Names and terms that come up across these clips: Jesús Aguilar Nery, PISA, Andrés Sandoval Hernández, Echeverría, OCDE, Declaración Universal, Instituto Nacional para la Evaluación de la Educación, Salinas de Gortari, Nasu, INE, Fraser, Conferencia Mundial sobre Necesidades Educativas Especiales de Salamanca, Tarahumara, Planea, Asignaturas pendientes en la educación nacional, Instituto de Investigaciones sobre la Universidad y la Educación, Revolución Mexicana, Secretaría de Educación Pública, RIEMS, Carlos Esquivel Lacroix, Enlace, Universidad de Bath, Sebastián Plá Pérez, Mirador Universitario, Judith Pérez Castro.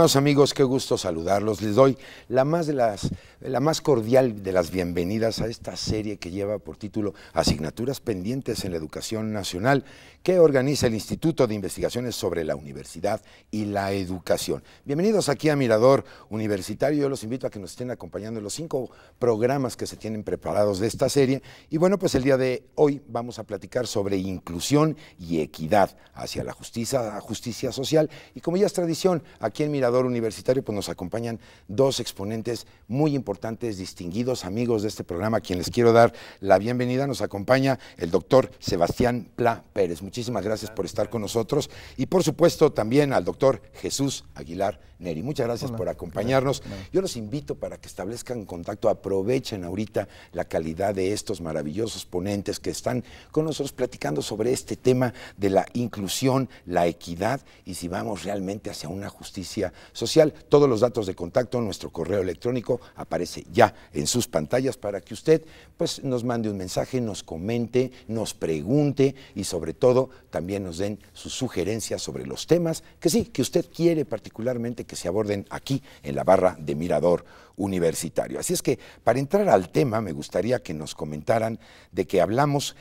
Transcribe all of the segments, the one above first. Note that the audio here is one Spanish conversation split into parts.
Estimados amigos, qué gusto saludarlos. Les doy la más cordial de las bienvenidas a esta serie que lleva por título Asignaturas pendientes en la Educación Nacional, que organiza el Instituto de Investigaciones sobre la Universidad y la Educación. Bienvenidos aquí a Mirador Universitario. Yo los invito a que nos estén acompañando en los 5 programas que se tienen preparados de esta serie. Y bueno, pues el día de hoy vamos a platicar sobre inclusión y equidad hacia la justicia social. Y como ya es tradición, aquí en Mirador Universitario pues nos acompañan 2 exponentes muy importantes, distinguidos amigos de este programa, a quien les quiero dar la bienvenida. Nos acompaña el doctor Sebastián Plá Pérez. Muchísimas gracias por estar con nosotros. Y por supuesto también al doctor Jesús Aguilar Nery. Muchas gracias por acompañarnos. Yo los invito para que establezcan contacto, aprovechen ahorita la calidad de estos maravillosos ponentes que están con nosotros platicando sobre este tema de la inclusión, la equidad y si vamos realmente hacia una justicia social. Todos los datos de contacto, nuestro correo electrónico aparece ya en sus pantallas para que usted pues nos mande un mensaje, nos comente, nos pregunte y sobre todo también nos den sus sugerencias sobre los temas que sí, que usted quiere particularmente que se aborden aquí en la barra de Mirador Universitario. Así es que para entrar al tema me gustaría que nos comentaran de qué hablamos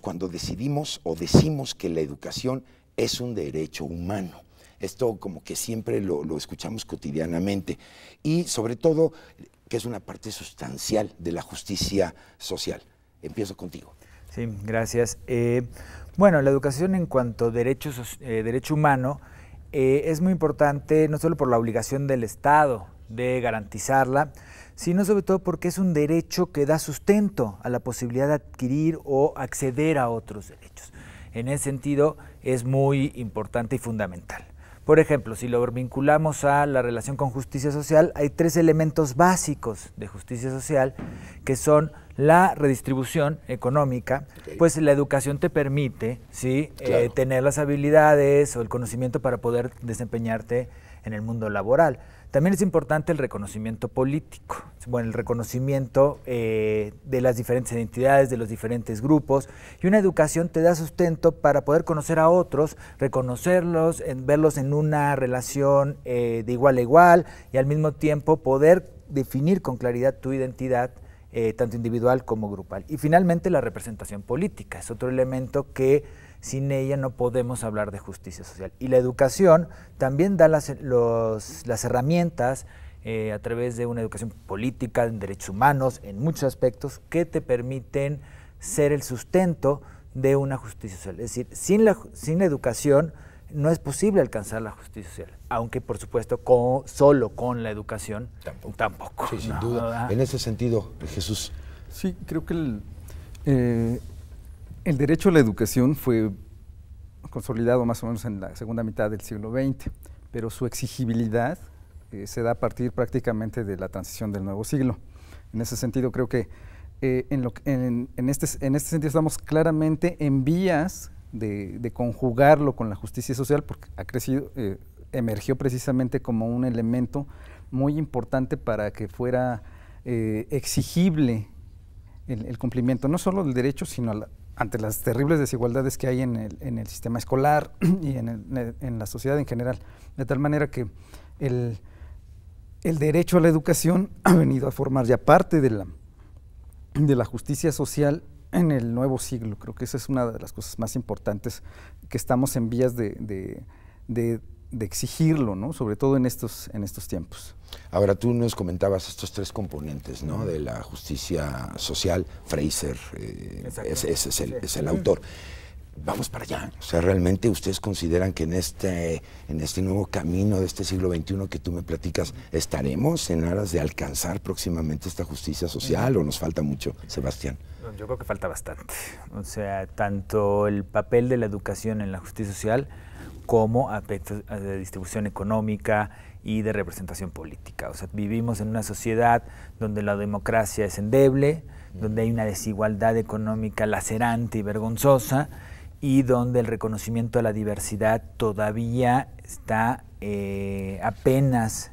cuando decidimos o decimos que la educación es un derecho humano. Esto como que siempre lo escuchamos cotidianamente y sobre todo que es una parte sustancial de la justicia social. Empiezo contigo. Sí, gracias. Bueno, la educación en cuanto a derecho humano es muy importante no solo por la obligación del Estado de garantizarla, sino sobre todo porque es un derecho que da sustento a la posibilidad de adquirir o acceder a otros derechos. En ese sentido es muy importante y fundamental. Por ejemplo, si lo vinculamos a la relación con justicia social, hay 3 elementos básicos de justicia social que son la redistribución económica, pues la educación te permite, ¿sí? Claro. Tener las habilidades o el conocimiento para poder desempeñarte en el mundo laboral. También es importante el reconocimiento político, bueno, el reconocimiento de las diferentes identidades, de los diferentes grupos, y una educación te da sustento para poder conocer a otros, reconocerlos, verlos en una relación de igual a igual y al mismo tiempo poder definir con claridad tu identidad, tanto individual como grupal. Y finalmente la representación política, es otro elemento que sin ella no podemos hablar de justicia social. Y la educación también da las herramientas a través de una educación política, en derechos humanos, en muchos aspectos, que te permiten ser el sustento de una justicia social. Es decir, sin la educación no es posible alcanzar la justicia social, aunque por supuesto solo con la educación tampoco. Sí, sin duda. En ese sentido, Jesús. Sí, creo que el derecho a la educación fue consolidado más o menos en la segunda mitad del siglo XX, pero su exigibilidad se da a partir prácticamente de la transición del nuevo siglo. En ese sentido, creo que en este sentido estamos claramente en vías de conjugarlo con la justicia social, porque ha crecido, emergió precisamente como un elemento muy importante para que fuera exigible el cumplimiento, no solo del derecho, sino ante las terribles desigualdades que hay en el sistema escolar y en la sociedad en general, de tal manera que el derecho a la educación ha venido a formar ya parte de la justicia social en el nuevo siglo. Creo que esa es una de las cosas más importantes que estamos en vías de exigirlo, ¿no? Sobre todo en estos tiempos. Ahora, tú nos comentabas estos 3 componentes, ¿no? De la justicia social. Fraser es el autor. Vamos para allá. O sea, realmente ustedes consideran que en este nuevo camino de este siglo XXI que tú me platicas, ¿estaremos en aras de alcanzar próximamente esta justicia social o nos falta mucho, Sebastián? Yo creo que falta bastante. O sea, tanto el papel de la educación en la justicia social como aspectos de distribución económica y de representación política. O sea, vivimos en una sociedad donde la democracia es endeble, donde hay una desigualdad económica lacerante y vergonzosa y donde el reconocimiento a la diversidad todavía está apenas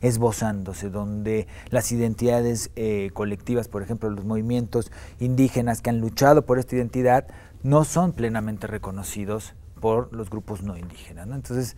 esbozándose, donde las identidades colectivas, por ejemplo, los movimientos indígenas que han luchado por esta identidad, no son plenamente reconocidos por los grupos no indígenas, ¿no? Entonces,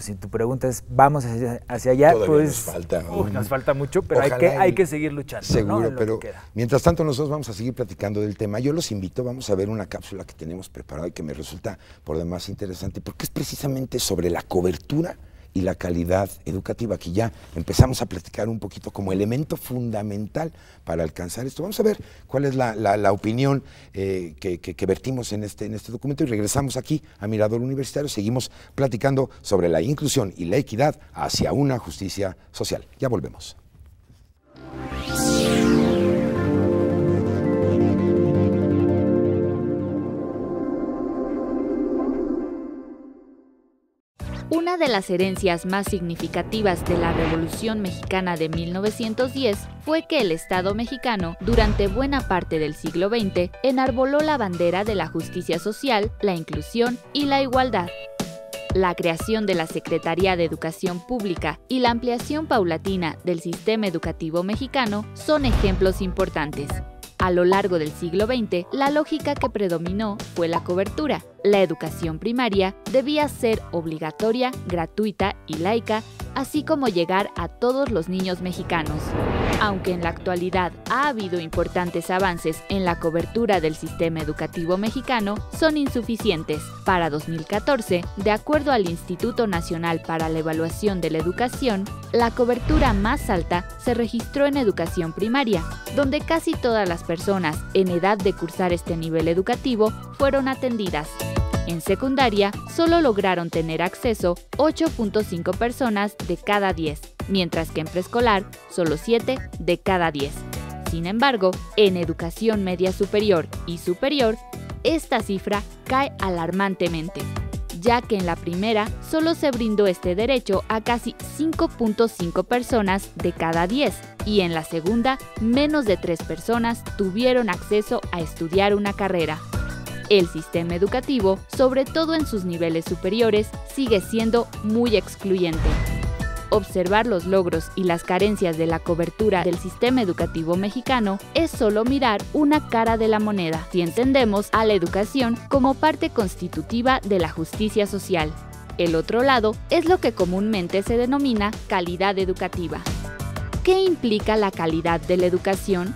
pues si tu pregunta es, ¿vamos hacia allá? Todavía pues nos falta, nos falta mucho, pero hay que seguir luchando. Seguro, ¿no? Pero mientras tanto nosotros vamos a seguir platicando del tema. Yo los invito, vamos a ver una cápsula que tenemos preparada y que me resulta por demás interesante, porque es precisamente sobre la cobertura y la calidad educativa, que ya empezamos a platicar un poquito como elemento fundamental para alcanzar esto. Vamos a ver cuál es la opinión que vertimos en este documento, y regresamos aquí a Mirador Universitario. Seguimos platicando sobre la inclusión y la equidad hacia una justicia social. Ya volvemos. Una de las herencias más significativas de la Revolución Mexicana de 1910 fue que el Estado mexicano, durante buena parte del siglo XX, enarboló la bandera de la justicia social, la inclusión y la igualdad. La creación de la Secretaría de Educación Pública y la ampliación paulatina del sistema educativo mexicano son ejemplos importantes. A lo largo del siglo XX, la lógica que predominó fue la cobertura. La educación primaria debía ser obligatoria, gratuita y laica, así como llegar a todos los niños mexicanos. Aunque en la actualidad ha habido importantes avances en la cobertura del sistema educativo mexicano, son insuficientes. Para 2014, de acuerdo al Instituto Nacional para la Evaluación de la Educación, la cobertura más alta se registró en educación primaria, donde casi todas las personas en edad de cursar este nivel educativo fueron atendidas. En secundaria, solo lograron tener acceso 8.5 personas de cada 10, mientras que en preescolar, solo 7 de cada 10. Sin embargo, en educación media superior y superior, esta cifra cae alarmantemente, ya que en la primera solo se brindó este derecho a casi 5.5 personas de cada 10, y en la segunda, menos de 3 personas tuvieron acceso a estudiar una carrera. El sistema educativo, sobre todo en sus niveles superiores, sigue siendo muy excluyente. Observar los logros y las carencias de la cobertura del sistema educativo mexicano es solo mirar una cara de la moneda, si entendemos a la educación como parte constitutiva de la justicia social. El otro lado es lo que comúnmente se denomina calidad educativa. ¿Qué implica la calidad de la educación?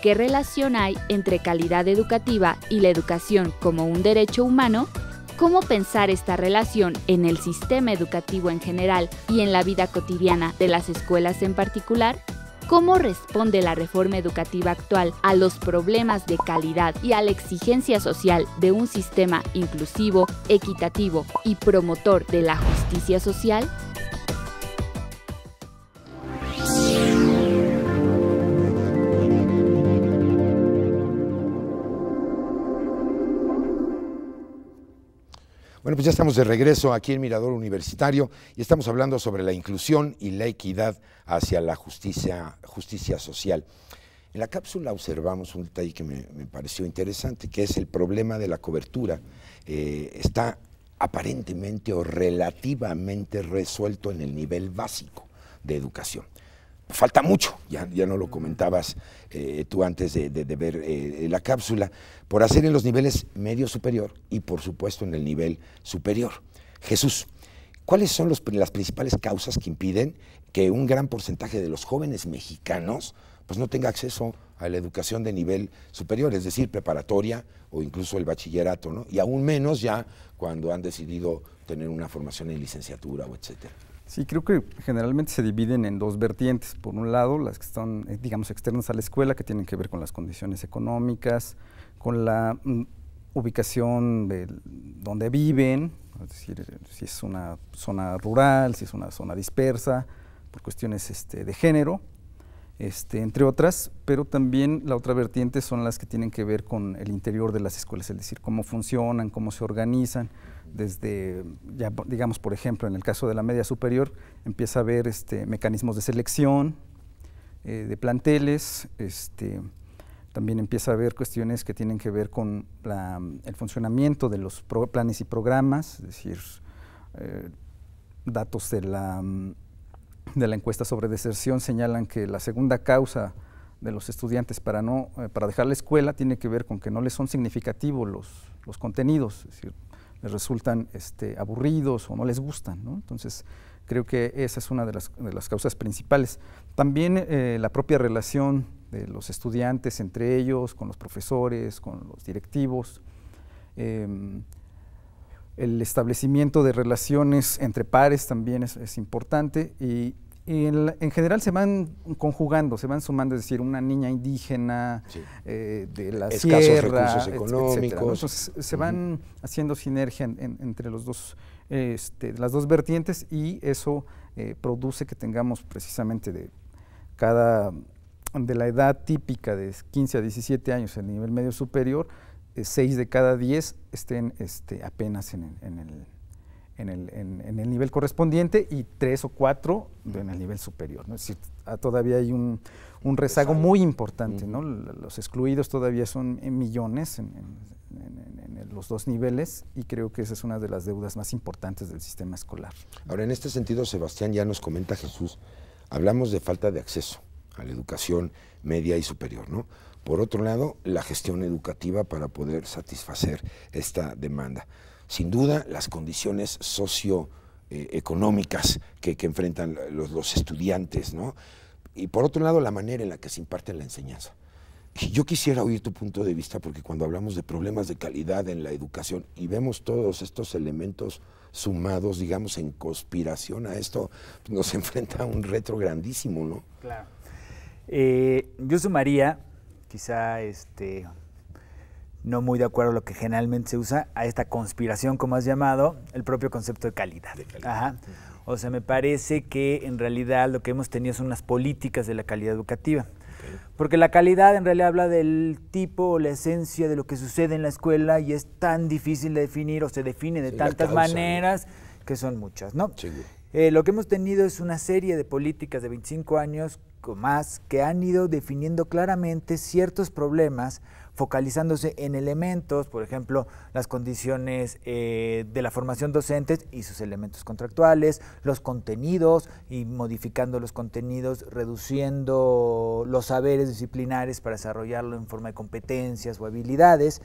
¿Qué relación hay entre calidad educativa y la educación como un derecho humano? ¿Cómo pensar esta relación en el sistema educativo en general y en la vida cotidiana de las escuelas en particular? ¿Cómo responde la reforma educativa actual a los problemas de calidad y a la exigencia social de un sistema inclusivo, equitativo y promotor de la justicia social? Bueno, pues ya estamos de regreso aquí en Mirador Universitario y estamos hablando sobre la inclusión y la equidad hacia la justicia social. En la cápsula observamos un detalle que me pareció interesante, que es el problema de la cobertura. Está aparentemente o relativamente resuelto en el nivel básico de educación. Falta mucho, ya no lo comentabas tú antes de ver la cápsula, por hacer en los niveles medio superior y por supuesto en el nivel superior. Jesús, ¿cuáles son las principales causas que impiden que un gran porcentaje de los jóvenes mexicanos pues no tenga acceso a la educación de nivel superior, es decir, preparatoria o incluso el bachillerato, ¿no? Y aún menos ya cuando han decidido tener una formación en licenciatura o etcétera? Sí, creo que generalmente se dividen en dos vertientes. Por un lado, las que están, digamos, externas a la escuela, que tienen que ver con las condiciones económicas, con la ubicación de donde viven, es decir, si es una zona rural, si es una zona dispersa, por cuestiones de género, entre otras. Pero también la otra vertiente son las que tienen que ver con el interior de las escuelas, es decir, cómo funcionan, cómo se organizan. Desde, ya digamos, por ejemplo, en el caso de la media superior, empieza a haber mecanismos de selección, de planteles, también empieza a haber cuestiones que tienen que ver con el funcionamiento de los planes y programas, es decir, datos de la encuesta sobre deserción señalan que la segunda causa de los estudiantes para dejar la escuela tiene que ver con que no les son significativos los contenidos, es decir, les resultan aburridos o no les gustan, ¿no? Entonces, creo que esa es una de las causas principales. También la propia relación de los estudiantes entre ellos, con los profesores, con los directivos, el establecimiento de relaciones entre pares también es importante, y en general se van conjugando, se van sumando, es decir, una niña indígena, sí, de la escasos sierra, recursos económicos, etcétera, ¿no? Entonces se van haciendo sinergia entre los dos, las dos vertientes, y eso produce que tengamos precisamente de la edad típica de 15 a 17 años en el nivel medio superior, 6 de cada 10 estén apenas en el nivel correspondiente, y 3 o 4 en el nivel superior, ¿no? Es decir, todavía hay un rezago muy importante, ¿no? Los excluidos todavía son en millones en los dos niveles, y creo que esa es una de las deudas más importantes del sistema escolar. Ahora, en este sentido, Sebastián, ya nos comenta Jesús, hablamos de falta de acceso a la educación media y superior, ¿no? Por otro lado, la gestión educativa para poder satisfacer esta demanda. Sin duda, las condiciones socioeconómicas que enfrentan los estudiantes, ¿no? Y por otro lado, la manera en la que se imparte la enseñanza. Yo quisiera oír tu punto de vista, porque cuando hablamos de problemas de calidad en la educación y vemos todos estos elementos sumados, digamos, en conspiración a esto, nos enfrenta a un reto grandísimo, ¿no? Claro. Yo sumaría, quizá no muy de acuerdo a lo que generalmente se usa, a esta conspiración, como has llamado, el propio concepto de calidad. Ajá. O sea, me parece que en realidad lo que hemos tenido son unas políticas de la calidad educativa. Okay. Porque la calidad en realidad habla del tipo o la esencia de lo que sucede en la escuela, y es tan difícil de definir, o se define de tantas maneras, que son muchas, ¿no? Sí. Lo que hemos tenido es una serie de políticas de 25 años más que han ido definiendo claramente ciertos problemas, focalizándose en elementos, por ejemplo, las condiciones de la formación docentes y sus elementos contractuales, los contenidos, y modificando los contenidos, reduciendo los saberes disciplinares para desarrollarlo en forma de competencias o habilidades,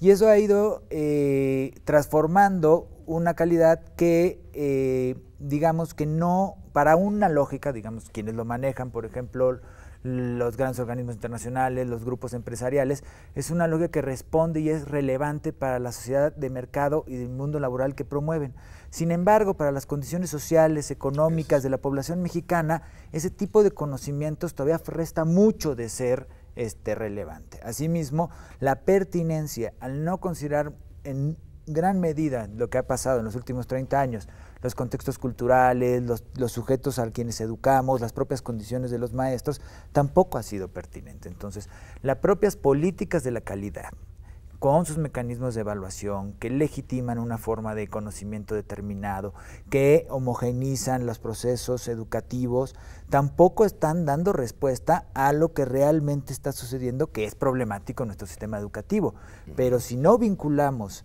y eso ha ido transformando una calidad que, digamos que no, para una lógica, digamos, quienes lo manejan, por ejemplo, los grandes organismos internacionales, los grupos empresariales, es una lógica que responde y es relevante para la sociedad de mercado y del mundo laboral que promueven. Sin embargo, para las condiciones sociales, económicas de la población mexicana, ese tipo de conocimientos todavía resta mucho de ser relevante. Asimismo, la pertinencia, al no considerar en gran medida lo que ha pasado en los últimos 30 años, los contextos culturales, los sujetos a quienes educamos, las propias condiciones de los maestros, tampoco ha sido pertinente. Entonces, las propias políticas de la calidad, con sus mecanismos de evaluación, que legitiman una forma de conocimiento determinado, que homogenizan los procesos educativos, tampoco están dando respuesta a lo que realmente está sucediendo, que es problemático en nuestro sistema educativo. Pero si no vinculamos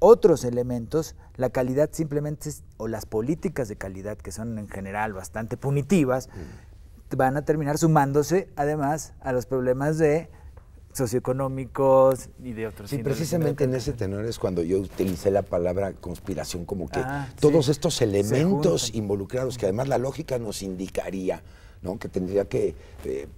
otros elementos, la calidad simplemente, o las políticas de calidad, que son en general bastante punitivas, van a terminar sumándose además a los problemas de socioeconómicos y de otros. Sí, precisamente en ese tenor es cuando yo utilicé la palabra conspiración, como que todos estos elementos involucrados, que además la lógica nos indicaría, ¿no?, que tendría que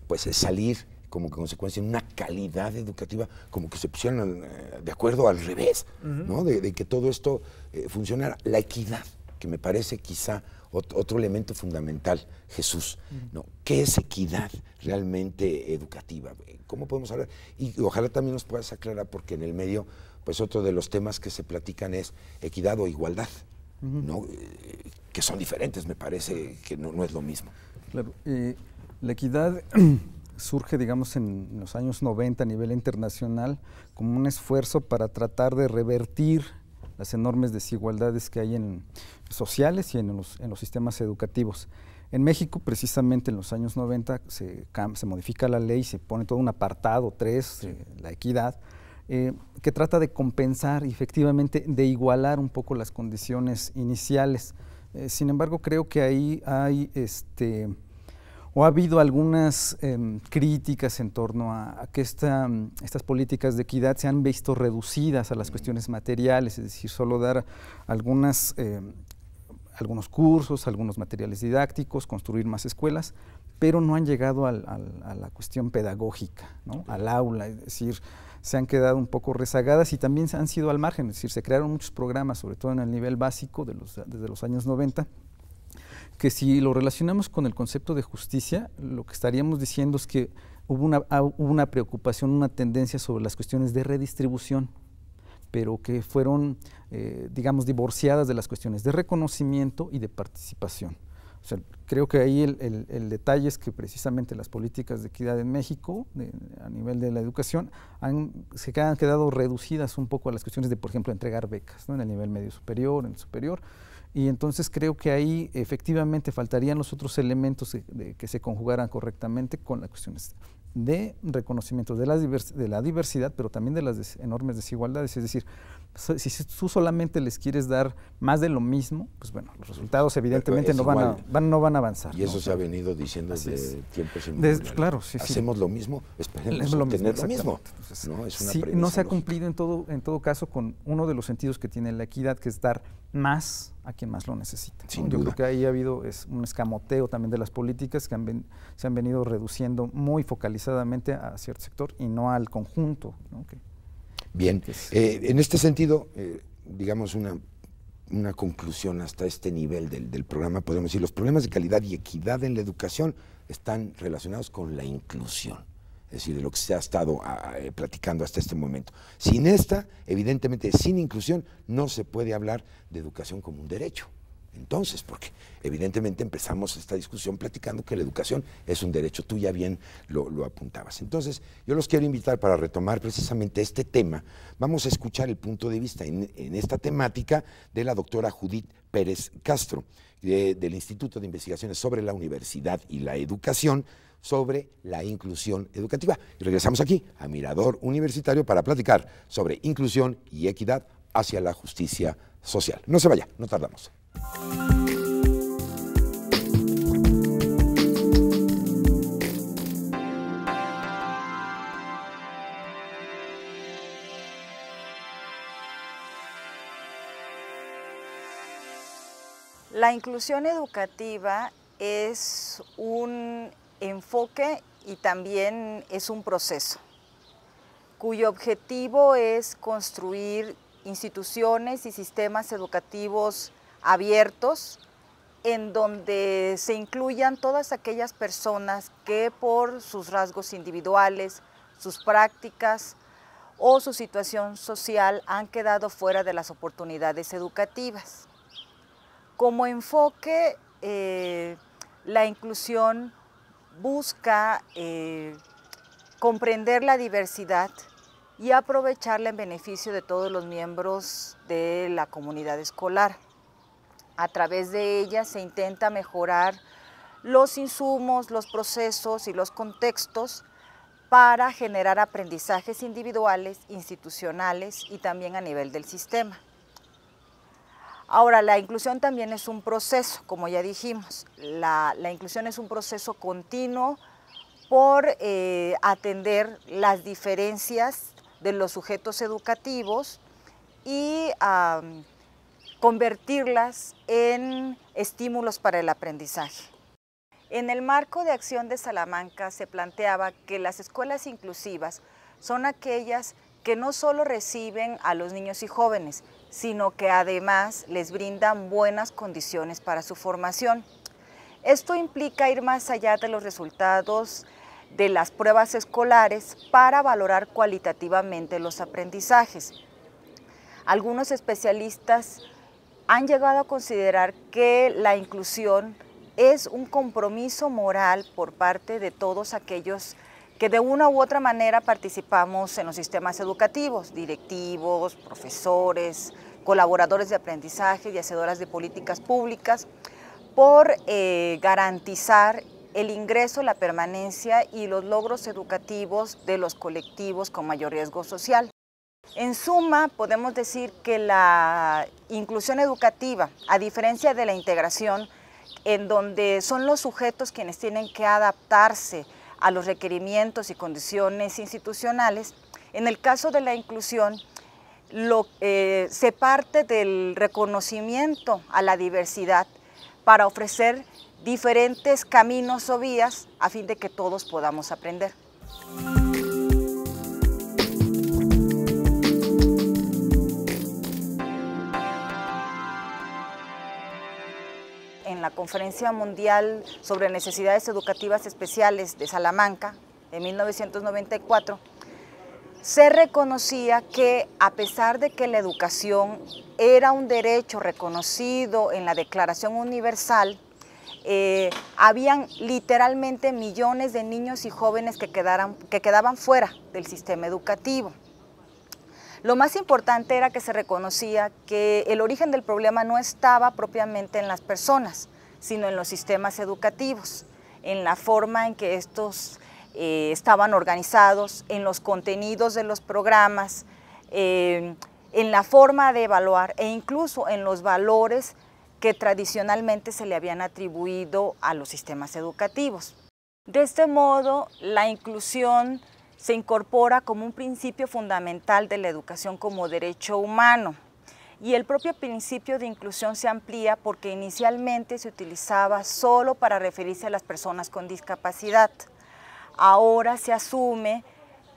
pues salir como que consecuencia en una calidad educativa, como que se pusieron de acuerdo al revés, ¿no?, de que todo esto funcionara. La equidad, que me parece quizá otro elemento fundamental, Jesús, ¿no? ¿Qué es equidad realmente educativa? ¿Cómo podemos hablar? Y ojalá también nos puedas aclarar, porque en el medio, pues otro de los temas que se platican es equidad o igualdad, ¿no?, que son diferentes, me parece que no es lo mismo. Claro, la equidad surge, digamos, en los años 90 a nivel internacional, como un esfuerzo para tratar de revertir las enormes desigualdades que hay en sociales y en los sistemas educativos. En México, precisamente en los años 90, se modifica la ley, se pone todo un apartado 3, la equidad, que trata de compensar, efectivamente, de igualar un poco las condiciones iniciales. Sin embargo, creo que ahí hay o ha habido algunas críticas en torno a que estas políticas de equidad se han visto reducidas a las cuestiones materiales, es decir, solo dar algunos cursos, algunos materiales didácticos, construir más escuelas, pero no han llegado a la cuestión pedagógica, ¿no? Al aula, es decir, se han quedado un poco rezagadas y también han sido al margen, es decir, se crearon muchos programas, sobre todo en el nivel básico desde los años 90, que si lo relacionamos con el concepto de justicia, lo que estaríamos diciendo es que hubo una preocupación, una tendencia sobre las cuestiones de redistribución, pero que fueron, digamos, divorciadas de las cuestiones de reconocimiento y de participación. O sea, creo que ahí el detalle es que precisamente las políticas de equidad en México, a nivel de la educación, se han quedado reducidas un poco a las cuestiones de, por ejemplo, entregar becas, ¿no? En el nivel medio superior, en el superior, y entonces creo que ahí efectivamente faltarían los otros elementos que se conjugaran correctamente con las cuestiones de reconocimiento de la diversidad, pero también de las enormes desigualdades, es decir, si tú solamente les quieres dar más de lo mismo, pues bueno, los resultados evidentemente no van a avanzar. Y eso se ha venido diciendo desde tiempos inmemoriales. Claro, sí, hacemos lo mismo, esperemos obtener lo mismo. Entonces, ¿no? Es una premisa no se ha cumplido en todo caso con uno de los sentidos que tiene la equidad, que es dar más a quien más lo necesita, ¿no? Yo creo que ahí ha habido un escamoteo también de las políticas que se han venido reduciendo muy focalizadamente a cierto sector y no al conjunto, ¿no? Bien, en este sentido, digamos una conclusión hasta este nivel del programa, podemos decir, los problemas de calidad y equidad en la educación están relacionados con la inclusión, es decir, de lo que se ha estado platicando hasta este momento. Sin esta, evidentemente, sin inclusión, no se puede hablar de educación como un derecho. Entonces, porque evidentemente empezamos esta discusión platicando que la educación es un derecho, tú ya bien lo apuntabas. Entonces, yo los quiero invitar para retomar precisamente este tema. Vamos a escuchar el punto de vista en esta temática de la doctora Judith Pérez Castro, del Instituto de Investigaciones sobre la Universidad y la Educación, sobre la inclusión educativa. Y regresamos aquí a Mirador Universitario para platicar sobre inclusión y equidad hacia la justicia social. No se vaya, no tardamos. La inclusión educativa es un enfoque y también es un proceso cuyo objetivo es construir instituciones y sistemas educativos abiertos, en donde se incluyan todas aquellas personas que por sus rasgos individuales, sus prácticas o su situación social han quedado fuera de las oportunidades educativas. Como enfoque, la inclusión busca comprender la diversidad y aprovecharla en beneficio de todos los miembros de la comunidad escolar. A través de ella se intenta mejorar los insumos, los procesos y los contextos para generar aprendizajes individuales, institucionales y también a nivel del sistema. Ahora, la inclusión también es un proceso, como ya dijimos. La inclusión es un proceso continuo por atender las diferencias de los sujetos educativos y convertirlas en estímulos para el aprendizaje. En el marco de acción de Salamanca se planteaba que las escuelas inclusivas son aquellas que no solo reciben a los niños y jóvenes, sino que además les brindan buenas condiciones para su formación. Esto implica ir más allá de los resultados de las pruebas escolares para valorar cualitativamente los aprendizajes. Algunos especialistas han llegado a considerar que la inclusión es un compromiso moral por parte de todos aquellos que de una u otra manera participamos en los sistemas educativos, directivos, profesores, colaboradores de aprendizaje y hacedoras de políticas públicas, por garantizar el ingreso, la permanencia y los logros educativos de los colectivos con mayor riesgo social. En suma, podemos decir que la inclusión educativa, a diferencia de la integración, en donde son los sujetos quienes tienen que adaptarse a los requerimientos y condiciones institucionales. En el caso de la inclusión, se parte del reconocimiento a la diversidad para ofrecer diferentes caminos o vías a fin de que todos podamos aprender. En la Conferencia Mundial sobre Necesidades Educativas Especiales de Salamanca, de 1994, se reconocía que, a pesar de que la educación era un derecho reconocido en la Declaración Universal, habían literalmente millones de niños y jóvenes que quedaban fuera del sistema educativo. Lo más importante era que se reconocía que el origen del problema no estaba propiamente en las personas, sino en los sistemas educativos, en la forma en que estos estaban organizados, en los contenidos de los programas, en la forma de evaluar e incluso en los valores que tradicionalmente se le habían atribuido a los sistemas educativos. De este modo, la inclusión se incorpora como un principio fundamental de la educación como derecho humano, y el propio principio de inclusión se amplía porque inicialmente se utilizaba solo para referirse a las personas con discapacidad. Ahora se asume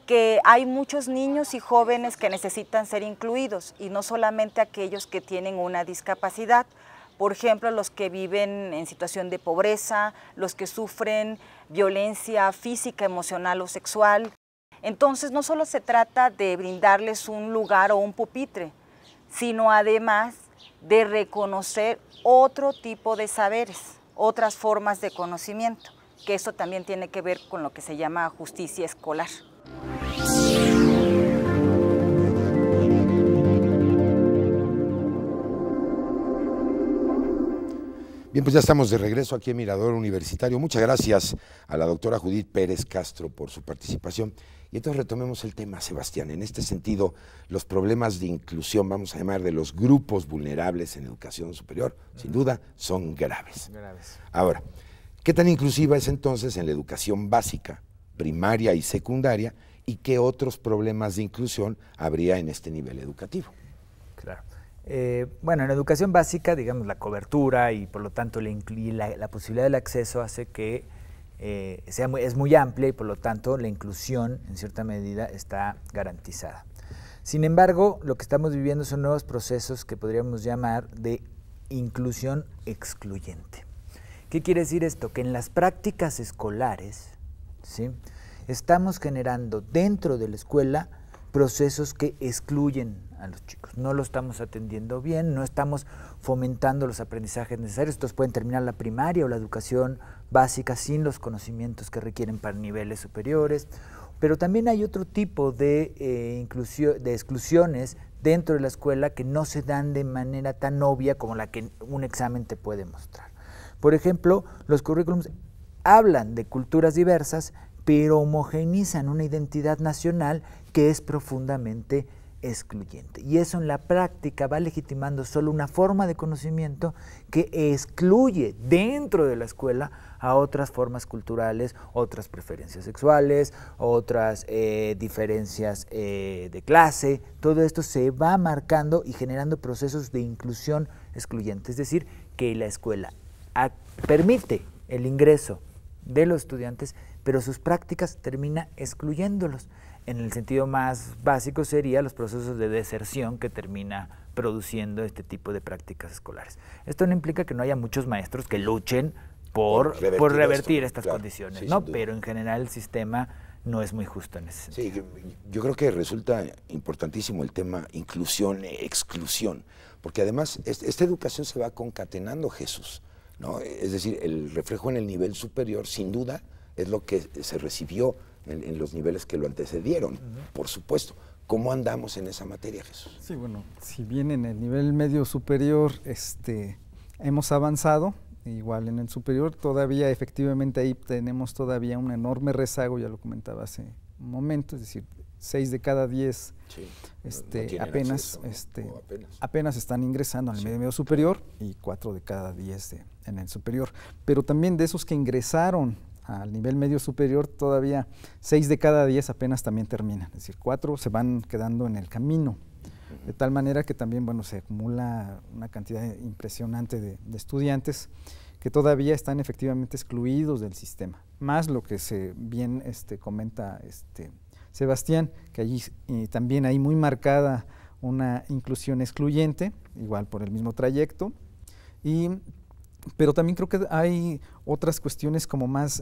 que hay muchos niños y jóvenes que necesitan ser incluidos, y no solamente aquellos que tienen una discapacidad, por ejemplo, los que viven en situación de pobreza, los que sufren violencia física, emocional o sexual. Entonces, no solo se trata de brindarles un lugar o un pupitre, sino además de reconocer otro tipo de saberes, otras formas de conocimiento, que eso también tiene que ver con lo que se llama justicia escolar. Bien, pues ya estamos de regreso aquí en Mirador Universitario. Muchas gracias a la doctora Judith Pérez Castro por su participación. Y entonces retomemos el tema, Sebastián. En este sentido, los problemas de inclusión, vamos a llamar, de los grupos vulnerables en educación superior, sin duda, son graves. Ahora, ¿qué tan inclusiva es entonces en la educación básica, primaria y secundaria? ¿Y qué otros problemas de inclusión habría en este nivel educativo? Claro. Bueno, en la educación básica, digamos, la cobertura y por lo tanto la posibilidad del acceso hace que es muy amplia, y por lo tanto la inclusión en cierta medida está garantizada. Sin embargo, lo que estamos viviendo son nuevos procesos que podríamos llamar de inclusión excluyente. ¿Qué quiere decir esto? Que en las prácticas escolares, ¿sí?, estamos generando dentro de la escuela procesos que excluyen a los chicos. No lo estamos atendiendo bien, no estamos fomentando los aprendizajes necesarios. Estos pueden terminar la primaria o la educación básica sin los conocimientos que requieren para niveles superiores. Pero también hay otro tipo de exclusiones dentro de la escuela que no se dan de manera tan obvia como la que un examen te puede mostrar. Por ejemplo, los currículums hablan de culturas diversas, pero homogenizan una identidad nacional que es profundamente excluyente. Y eso en la práctica va legitimando solo una forma de conocimiento que excluye dentro de la escuela a otras formas culturales, otras preferencias sexuales, otras diferencias de clase. Todo esto se va marcando y generando procesos de inclusión excluyente. Es decir, que la escuela permite el ingreso de los estudiantes, pero sus prácticas termina excluyéndolos. En el sentido más básico sería los procesos de deserción que termina produciendo este tipo de prácticas escolares. Esto no implica que no haya muchos maestros que luchen por revertir estas condiciones, sí, ¿no? Pero en general el sistema no es muy justo en ese sentido. Sí, yo creo que resulta importantísimo el tema inclusión-exclusión, porque además esta educación se va concatenando, Jesús, ¿no? Es decir, el reflejo en el nivel superior, sin duda, es lo que se recibió en los niveles que lo antecedieron, por supuesto. ¿Cómo andamos en esa materia, Jesús? Sí, bueno, si bien en el nivel medio superior hemos avanzado, igual en el superior todavía efectivamente ahí tenemos todavía un enorme rezago, ya lo comentaba hace un momento, es decir, 6 de cada 10 sí, no apenas, acceso, apenas están ingresando al medio superior, y 4 de cada 10 en el superior. Pero también de esos que ingresaron al nivel medio superior, todavía 6 de cada 10 apenas también terminan, es decir, 4 se van quedando en el camino. De tal manera que también, bueno, se acumula una cantidad impresionante de estudiantes que todavía están efectivamente excluidos del sistema, más lo que se bien comenta Sebastián, que allí también hay muy marcada una inclusión excluyente, igual por el mismo trayecto. Pero también creo que hay otras cuestiones como más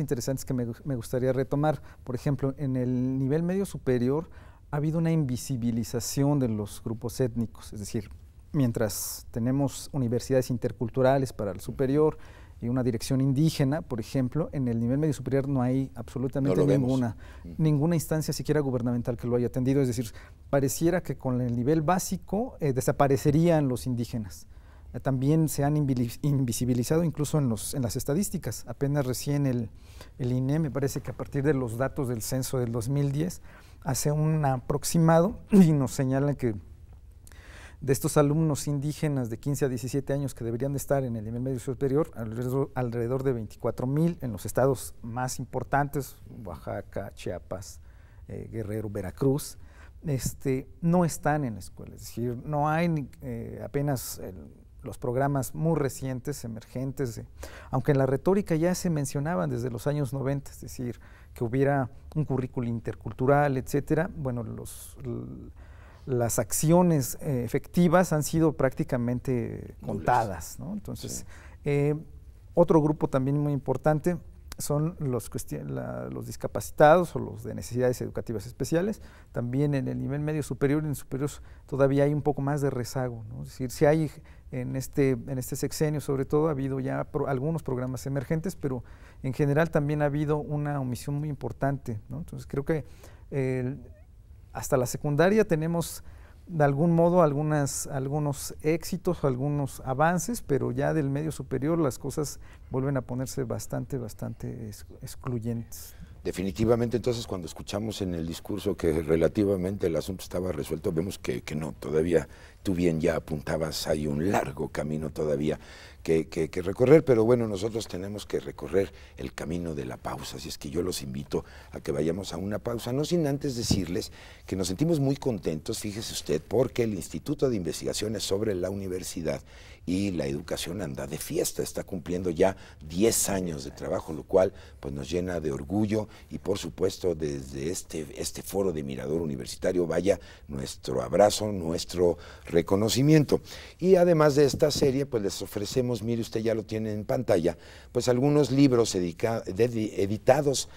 interesantes que me gustaría retomar. Por ejemplo, en el nivel medio superior ha habido una invisibilización de los grupos étnicos, es decir, mientras tenemos universidades interculturales para el superior y una dirección indígena, por ejemplo, en el nivel medio superior no hay absolutamente ninguna instancia siquiera gubernamental que lo haya atendido. Es decir, pareciera que con el nivel básico desaparecerían los indígenas. También se han invisibilizado incluso en las estadísticas. Apenas recién el INE, me parece que a partir de los datos del censo del 2010, hace un aproximado y nos señalan que de estos alumnos indígenas de 15 a 17 años que deberían de estar en el nivel medio superior, alrededor de 24,000 en los estados más importantes, Oaxaca, Chiapas, Guerrero, Veracruz, no están en la escuela. Es decir, no hay apenas los programas muy recientes, emergentes, aunque en la retórica ya se mencionaban desde los años 90, es decir, que hubiera un currículo intercultural, etcétera. Bueno, las acciones efectivas han sido prácticamente contadas, ¿no? Entonces, otro grupo también muy importante son los discapacitados o los de necesidades educativas especiales. También en el nivel medio superior y en superiores todavía hay un poco más de rezago, ¿no? Es decir, si hay en este sexenio, sobre todo, ha habido ya algunos programas emergentes, pero en general también ha habido una omisión muy importante, ¿no? Entonces, creo que hasta la secundaria tenemos de algún modo algunos éxitos, algunos avances, pero ya del medio superior las cosas vuelven a ponerse bastante excluyentes. Definitivamente, entonces, cuando escuchamos en el discurso que relativamente el asunto estaba resuelto, vemos que no, todavía, tú bien ya apuntabas, hay un largo camino todavía que recorrer, pero bueno, nosotros tenemos que recorrer el camino de la pausa, así es que yo los invito a que vayamos a una pausa, no sin antes decirles que nos sentimos muy contentos, fíjese usted, porque el Instituto de Investigaciones sobre la Universidad y la Educación anda de fiesta, está cumpliendo ya 10 años de trabajo, lo cual pues nos llena de orgullo, y por supuesto desde este foro de Mirador Universitario vaya nuestro abrazo, nuestro reconocimiento. Y además de esta serie, pues les ofrecemos, mire usted ya lo tiene en pantalla, pues algunos libros editados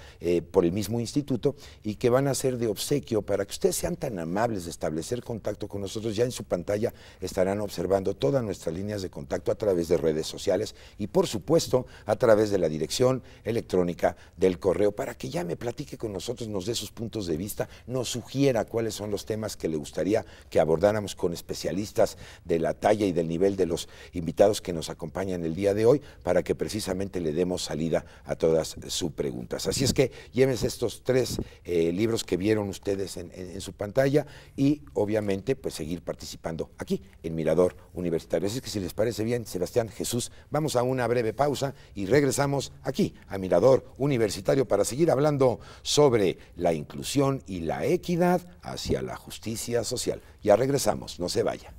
por el mismo instituto y que van a ser de obsequio para que ustedes sean tan amables de establecer contacto con nosotros. Ya en su pantalla estarán observando todas nuestras líneas de contacto a través de redes sociales y por supuesto a través de la dirección electrónica del correo, para que ya me platique con nosotros, nos dé sus puntos de vista, nos sugiera cuáles son los temas que le gustaría que abordáramos con especialistas de la talla y del nivel de los invitados que nos acompañan el día de hoy, para que precisamente le demos salida a todas sus preguntas. Así es que llévense estos 3 libros que vieron ustedes en su pantalla y obviamente pues seguir participando aquí en Mirador Universitario. Así es que si les parece bien, Sebastián, Jesús, vamos a una breve pausa y regresamos aquí a Mirador Universitario para seguir hablando sobre la inclusión y la equidad hacia la justicia social. Ya regresamos, no se vaya.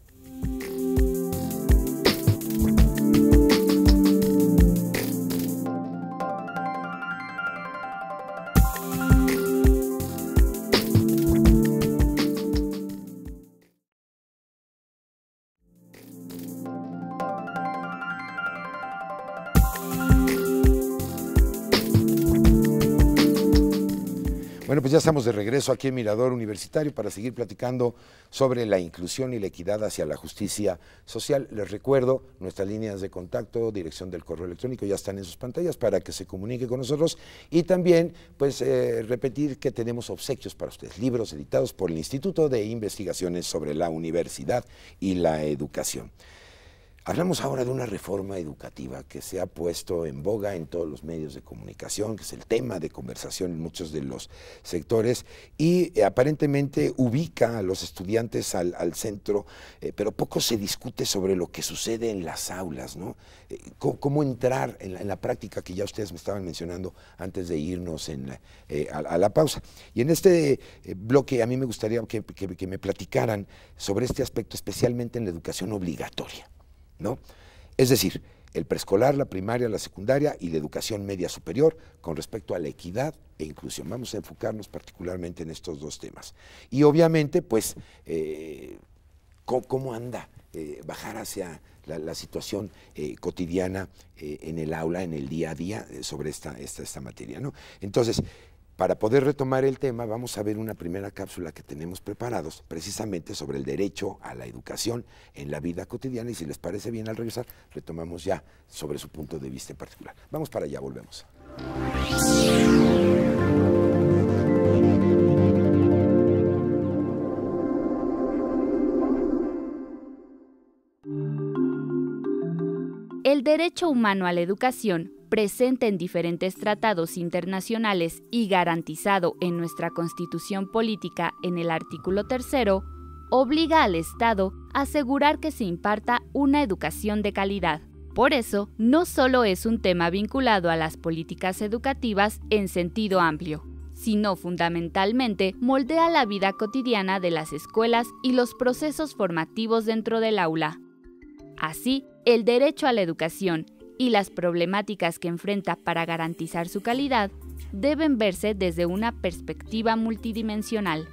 Bueno, pues ya estamos de regreso aquí en Mirador Universitario para seguir platicando sobre la inclusión y la equidad hacia la justicia social. Les recuerdo, nuestras líneas de contacto, dirección del correo electrónico ya están en sus pantallas para que se comunique con nosotros, y también pues repetir que tenemos obsequios para ustedes, libros editados por el Instituto de Investigaciones sobre la Universidad y la Educación. Hablamos ahora de una reforma educativa que se ha puesto en boga en todos los medios de comunicación, que es el tema de conversación en muchos de los sectores y aparentemente ubica a los estudiantes al centro, pero poco se discute sobre lo que sucede en las aulas, ¿no? Cómo entrar en la práctica que ya ustedes me estaban mencionando antes de irnos a la pausa. Y en este bloque a mí me gustaría que me platicaran sobre este aspecto, especialmente en la educación obligatoria, ¿no? Es decir, el preescolar, la primaria, la secundaria y la educación media superior con respecto a la equidad e inclusión. Vamos a enfocarnos particularmente en estos dos temas. Y obviamente, pues, ¿cómo anda bajar hacia la situación cotidiana en el aula, en el día a día sobre esta materia, ¿no? Entonces, para poder retomar el tema, vamos a ver una primera cápsula que tenemos preparados precisamente sobre el derecho a la educación en la vida cotidiana y si les parece bien al regresar, retomamos ya sobre su punto de vista en particular. Vamos para allá, volvemos. El derecho humano a la educación, presente en diferentes tratados internacionales y garantizado en nuestra Constitución Política en el artículo 3º, obliga al Estado a asegurar que se imparta una educación de calidad. Por eso, no solo es un tema vinculado a las políticas educativas en sentido amplio, sino fundamentalmente moldea la vida cotidiana de las escuelas y los procesos formativos dentro del aula. Así, el derecho a la educación y las problemáticas que enfrenta para garantizar su calidad deben verse desde una perspectiva multidimensional.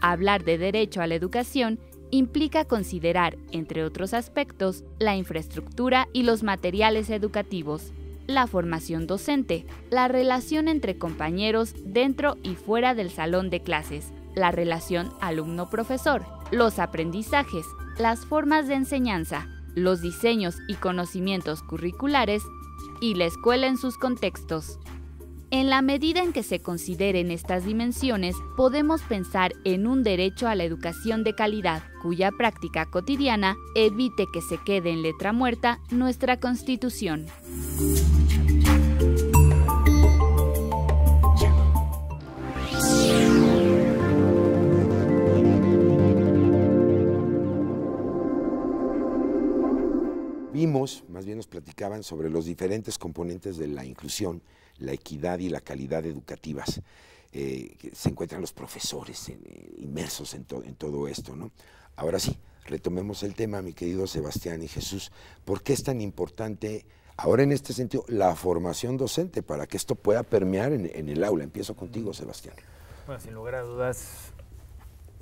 Hablar de derecho a la educación implica considerar, entre otros aspectos, la infraestructura y los materiales educativos, la formación docente, la relación entre compañeros dentro y fuera del salón de clases, la relación alumno-profesor, los aprendizajes, las formas de enseñanza, los diseños y conocimientos curriculares y la escuela en sus contextos. En la medida en que se consideren estas dimensiones, podemos pensar en un derecho a la educación de calidad, cuya práctica cotidiana evite que se quede en letra muerta nuestra Constitución. Vimos, más bien nos platicaban sobre los diferentes componentes de la inclusión, la equidad y la calidad educativas. Se encuentran los profesores inmersos en todo esto, ¿no? Ahora sí, retomemos el tema, mi querido Sebastián y Jesús. ¿Por qué es tan importante, ahora en este sentido, la formación docente para que esto pueda permear en el aula? Empiezo contigo, Sebastián. Bueno, sin lugar a dudas,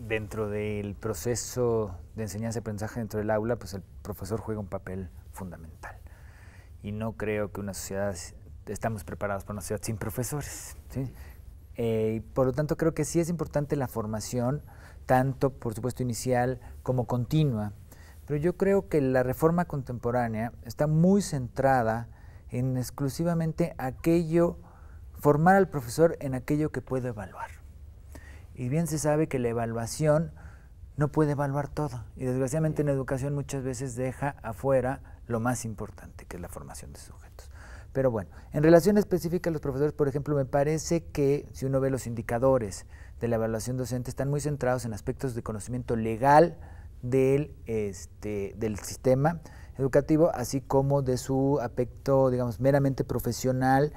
dentro del proceso de enseñanza y aprendizaje dentro del aula, pues el profesor juega un papel fundamental. Y no creo que una sociedad, estamos preparados para una sociedad sin profesores, ¿sí? Por lo tanto, creo que sí es importante la formación, tanto, por supuesto, inicial como continua. Pero yo creo que la reforma contemporánea está muy centrada en exclusivamente aquello, formar al profesor en aquello que puede evaluar. Y bien se sabe que la evaluación no puede evaluar todo. Y desgraciadamente en la educación muchas veces deja afuera lo más importante, que es la formación de sujetos. Pero bueno, en relación específica a los profesores, por ejemplo, me parece que si uno ve los indicadores de la evaluación docente, están muy centrados en aspectos de conocimiento legal del sistema educativo, así como de su aspecto, digamos, meramente profesional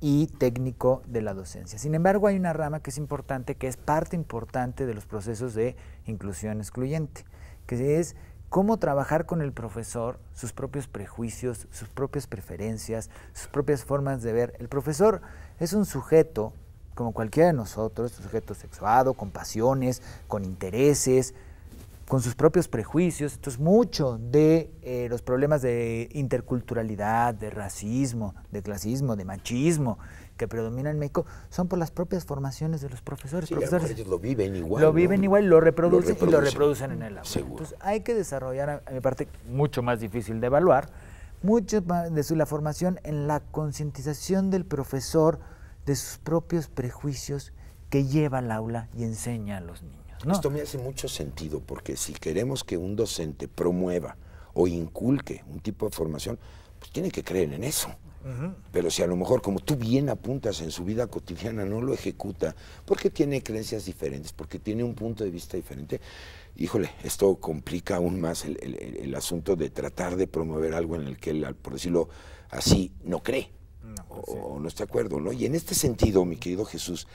y técnico de la docencia. Sin embargo, hay una rama que es importante, que es parte importante de los procesos de inclusión excluyente, que es cómo trabajar con el profesor sus propios prejuicios, sus propias preferencias, sus propias formas de ver. El profesor es un sujeto, como cualquiera de nosotros, un sujeto sexuado, con pasiones, con intereses, con sus propios prejuicios. Entonces, mucho de los problemas de interculturalidad, de racismo, de clasismo, de machismo que predominan en México son por las propias formaciones de los profesores. Sí, profesores ellos lo viven igual. Lo viven igual, lo reproducen y lo reproducen en el aula. Seguro. Entonces, hay que desarrollar, a mi parte, mucho más difícil de evaluar, mucho más de la formación en la concientización del profesor de sus propios prejuicios que lleva al aula y enseña a los niños, ¿no? Esto me hace mucho sentido porque si queremos que un docente promueva o inculque un tipo de formación, pues tiene que creer en eso. Pero si a lo mejor, como tú bien apuntas, en su vida cotidiana no lo ejecuta, porque tiene creencias diferentes, porque tiene un punto de vista diferente, híjole, esto complica aún más el asunto de tratar de promover algo en el que él, por decirlo así, no cree, o no está de acuerdo, ¿no? Y en este sentido, mi querido Jesús,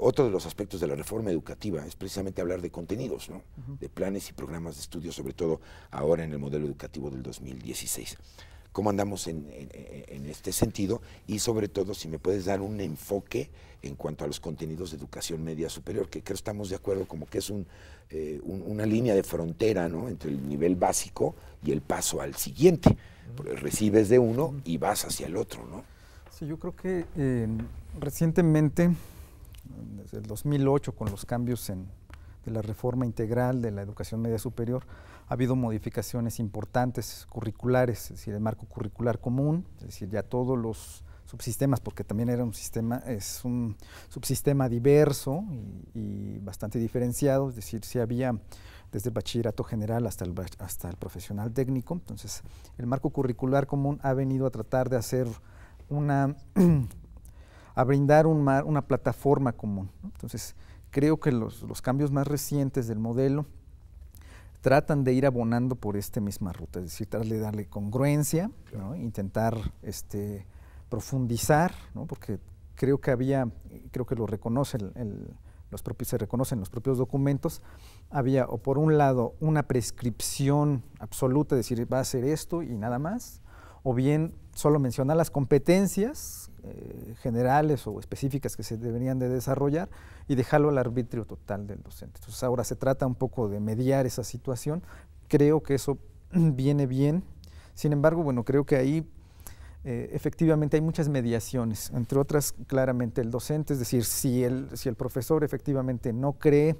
otro de los aspectos de la reforma educativa es precisamente hablar de contenidos, ¿no? De planes y programas de estudio, sobre todo ahora en el modelo educativo del 2016. ¿Cómo andamos en este sentido? Y sobre todo, si me puedes dar un enfoque en cuanto a los contenidos de educación media superior, que creo estamos de acuerdo como que es una línea de frontera, ¿no?, entre el nivel básico y el paso al siguiente. Porque recibes de uno y vas hacia el otro, ¿no? Sí, yo creo que recientemente, desde el 2008, con los cambios de la reforma integral de la educación media superior, ha habido modificaciones importantes curriculares, es decir, el marco curricular común, es decir, ya todos los subsistemas, porque también es un subsistema diverso y bastante diferenciado, es decir, sí había desde el bachillerato general hasta el profesional técnico. Entonces, el marco curricular común ha venido a tratar de hacer a brindar una plataforma común, ¿no? Entonces, creo que los cambios más recientes del modelo tratan de ir abonando por esta misma ruta, es decir, tratar de darle congruencia, ¿no?, intentar profundizar, ¿no?, porque creo que se reconocen los propios documentos, había, o por un lado, una prescripción absoluta, es decir, va a ser esto y nada más, o bien solo mencionar las competencias generales o específicas que se deberían de desarrollar y dejarlo al arbitrio total del docente. Entonces ahora se trata un poco de mediar esa situación, creo que eso viene bien, sin embargo, bueno, creo que ahí efectivamente hay muchas mediaciones, entre otras claramente el docente, es decir, si el profesor efectivamente no cree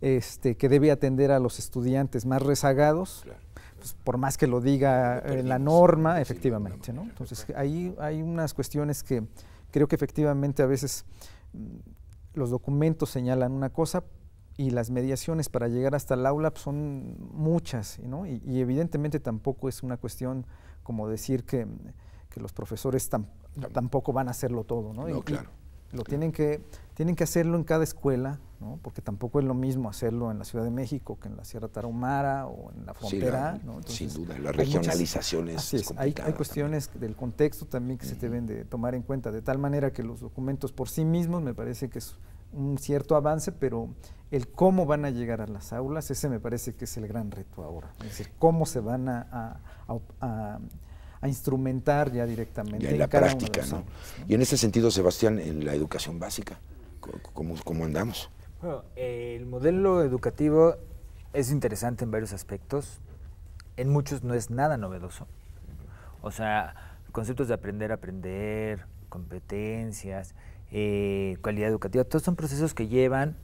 que debe atender a los estudiantes más rezagados, claro. Pues por más que lo diga la norma, sí, efectivamente, sí, ¿no? Entonces, ahí hay unas cuestiones que creo que efectivamente a veces los documentos señalan una cosa y las mediaciones para llegar hasta el aula son muchas, ¿no? Y evidentemente tampoco es una cuestión como decir que los profesores tampoco van a hacerlo todo, ¿no? No, claro. Tienen que hacerlo en cada escuela, ¿no? Porque tampoco es lo mismo hacerlo en la Ciudad de México que en la Sierra Tarahumara o en la frontera, sí, ¿no? Entonces, sin duda, la regionalización es complicada. Hay cuestiones también del contexto también que se deben de tomar en cuenta, de tal manera que los documentos por sí mismos me parece que es un cierto avance, pero el cómo van a llegar a las aulas, ese me parece que es el gran reto ahora, es decir, cómo se van a instrumentar ya directamente. Ya en la práctica, ¿no? Y en ese sentido, Sebastián, en la educación básica, ¿cómo andamos? Bueno, el modelo educativo es interesante en varios aspectos, en muchos no es nada novedoso, o sea, conceptos de aprender, competencias, calidad educativa, todos son procesos que llevan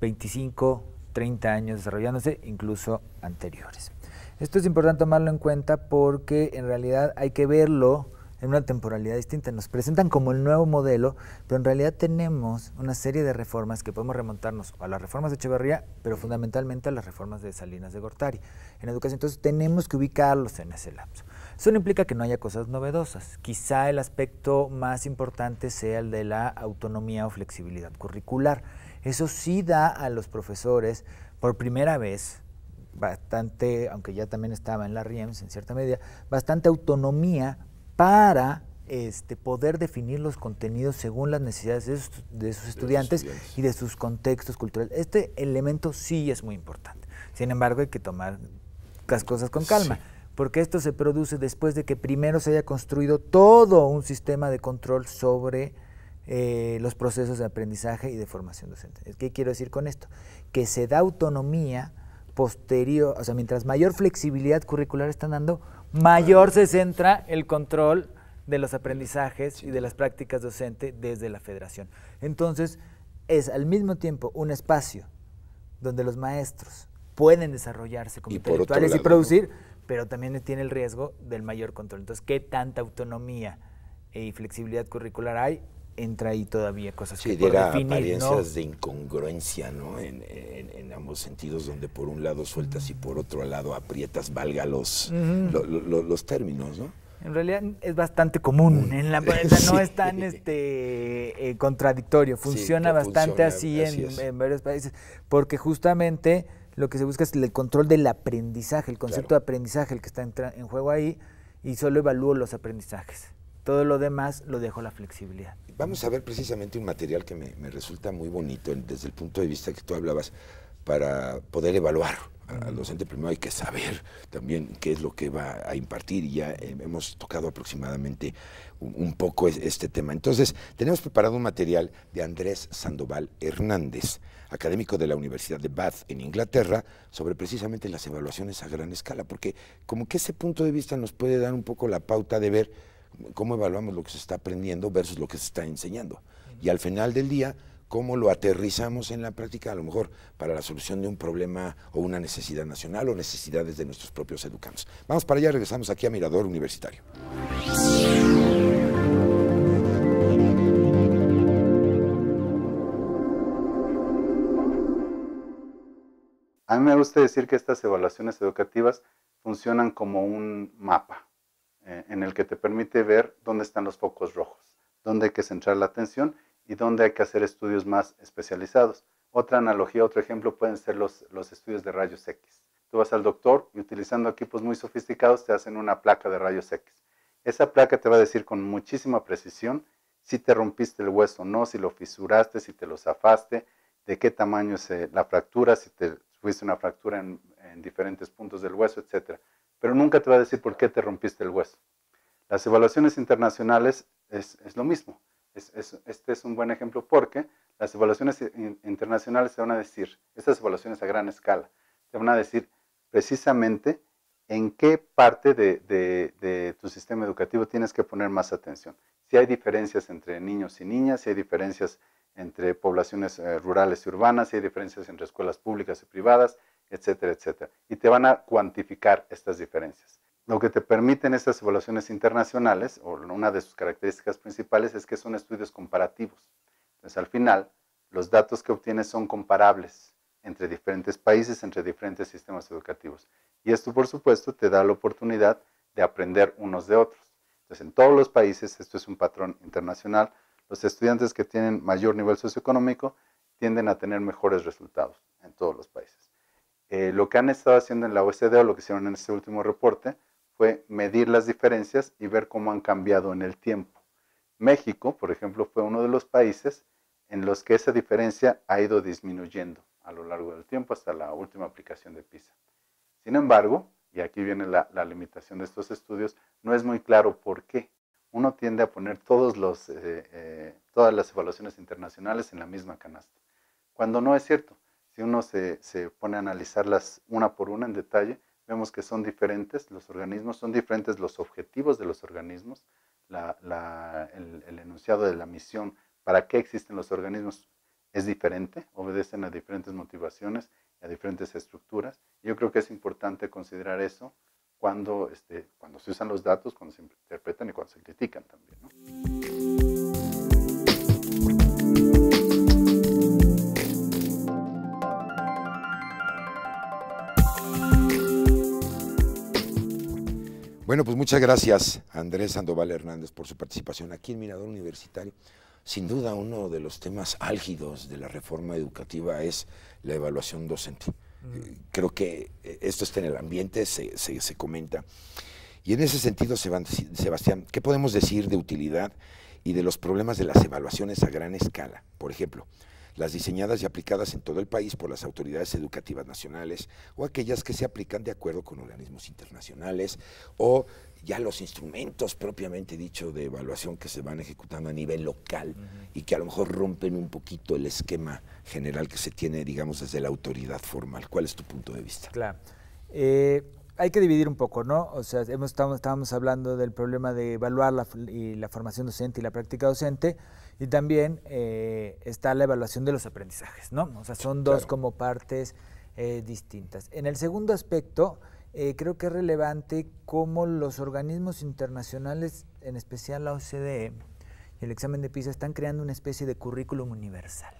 25, 30 años desarrollándose, incluso anteriores. Esto es importante tomarlo en cuenta porque en realidad hay que verlo en una temporalidad distinta. Nos presentan como el nuevo modelo, pero en realidad tenemos una serie de reformas que podemos remontarnos a las reformas de Echeverría, pero fundamentalmente a las reformas de Salinas de Gortari en educación. Entonces tenemos que ubicarlos en ese lapso. Eso no implica que no haya cosas novedosas. Quizá el aspecto más importante sea el de la autonomía o flexibilidad curricular. Eso sí da a los profesores, por primera vez, bastante, aunque ya también estaba en la RIEMS en cierta medida, bastante autonomía para poder definir los contenidos según las necesidades de sus estudiantes y de sus contextos culturales. Este elemento sí es muy importante. Sin embargo, hay que tomar las cosas con calma, sí, porque esto se produce después de que primero se haya construido todo un sistema de control sobre los procesos de aprendizaje y de formación docente. ¿Qué quiero decir con esto? Que se da autonomía posterior, o sea, mientras mayor flexibilidad curricular están dando, mayor se centra el control de los aprendizajes y de las prácticas docentes desde la federación. Entonces, es al mismo tiempo un espacio donde los maestros pueden desarrollarse como intelectuales y producir, pero también tiene el riesgo del mayor control. Entonces, ¿qué tanta autonomía y flexibilidad curricular hay? entra ahí todavía cosas que por definir, ¿no? Apariencias de incongruencia, ¿no? En ambos sentidos, donde por un lado sueltas y por otro lado aprietas, valga los términos, ¿no? En realidad es bastante común, en la planeta no es tan contradictorio, funciona bastante así en varios países, porque justamente lo que se busca es el control del aprendizaje, el concepto de aprendizaje el que está en juego ahí, y solo evalúo los aprendizajes. Todo lo demás lo dejo a la flexibilidad. Vamos a ver precisamente un material que me resulta muy bonito desde el punto de vista que tú hablabas. Para poder evaluar al docente, primero hay que saber también qué es lo que va a impartir, y ya hemos tocado aproximadamente un poco este tema. Entonces, tenemos preparado un material de Andrés Sandoval Hernández, académico de la Universidad de Bath en Inglaterra, sobre precisamente las evaluaciones a gran escala, porque como que ese punto de vista nos puede dar un poco la pauta de ver cómo evaluamos lo que se está aprendiendo versus lo que se está enseñando. Y al final del día, cómo lo aterrizamos en la práctica, a lo mejor para la solución de un problema o una necesidad nacional o necesidades de nuestros propios educandos. Vamos para allá, regresamos aquí a Mirador Universitario. A mí me gusta decir que estas evaluaciones educativas funcionan como un mapa en el que te permite ver dónde están los focos rojos, dónde hay que centrar la atención y donde hay que hacer estudios más especializados. Otra analogía, otro ejemplo pueden ser los estudios de rayos X. Tú vas al doctor y utilizando equipos muy sofisticados te hacen una placa de rayos X. Esa placa te va a decir con muchísima precisión si te rompiste el hueso o no, si lo fisuraste, si te lo zafaste, de qué tamaño es la fractura, si te tuviste una fractura en diferentes puntos del hueso, etc. Pero nunca te va a decir por qué te rompiste el hueso. Las evaluaciones internacionales es lo mismo. Este es un buen ejemplo porque las evaluaciones internacionales te van a decir, estas evaluaciones a gran escala, te van a decir precisamente en qué parte de tu sistema educativo tienes que poner más atención. Si hay diferencias entre niños y niñas, si hay diferencias entre poblaciones rurales y urbanas, si hay diferencias entre escuelas públicas y privadas, etcétera, etcétera. Y te van a cuantificar estas diferencias. Lo que te permiten estas evaluaciones internacionales, o una de sus características principales, es que son estudios comparativos. Entonces, al final, los datos que obtienes son comparables entre diferentes países, entre diferentes sistemas educativos. Y esto, por supuesto, te da la oportunidad de aprender unos de otros. Entonces, en todos los países, esto es un patrón internacional, los estudiantes que tienen mayor nivel socioeconómico tienden a tener mejores resultados en todos los países. Lo que han estado haciendo en la OCDE, o lo que hicieron en este último reporte, fue medir las diferencias y ver cómo han cambiado en el tiempo. México, por ejemplo, fue uno de los países en los que esa diferencia ha ido disminuyendo a lo largo del tiempo hasta la última aplicación de PISA. Sin embargo, y aquí viene la limitación de estos estudios, no es muy claro por qué. Uno tiende a poner todas las evaluaciones internacionales en la misma canasta, cuando no es cierto. Si uno se pone a analizarlas una por una en detalle, vemos que son diferentes los organismos, son diferentes los objetivos de los organismos, el enunciado de la misión, para qué existen los organismos, es diferente, obedecen a diferentes motivaciones, a diferentes estructuras. Yo creo que es importante considerar eso cuando se usan los datos, cuando se interpretan y cuando se critican también, ¿no? Bueno, pues muchas gracias, Andrés Sandoval Hernández, por su participación aquí en Mirador Universitario. Sin duda, uno de los temas álgidos de la reforma educativa es la evaluación docente. Creo que esto está en el ambiente, se comenta. Y en ese sentido, Sebastián, ¿qué podemos decir de utilidad y de los problemas de las evaluaciones a gran escala? Por ejemplo, las diseñadas y aplicadas en todo el país por las autoridades educativas nacionales o aquellas que se aplican de acuerdo con organismos internacionales o ya los instrumentos propiamente dicho de evaluación que se van ejecutando a nivel local y que a lo mejor rompen un poquito el esquema general que se tiene, digamos, desde la autoridad formal. ¿Cuál es tu punto de vista? Claro. Hay que dividir un poco, ¿no? O sea, estábamos hablando del problema de evaluar la formación docente y la práctica docente, y también está la evaluación de los aprendizajes, ¿no? O sea, son dos como partes distintas. En el segundo aspecto, creo que es relevante cómo los organismos internacionales, en especial la OCDE, el examen de PISA, están creando una especie de currículum universal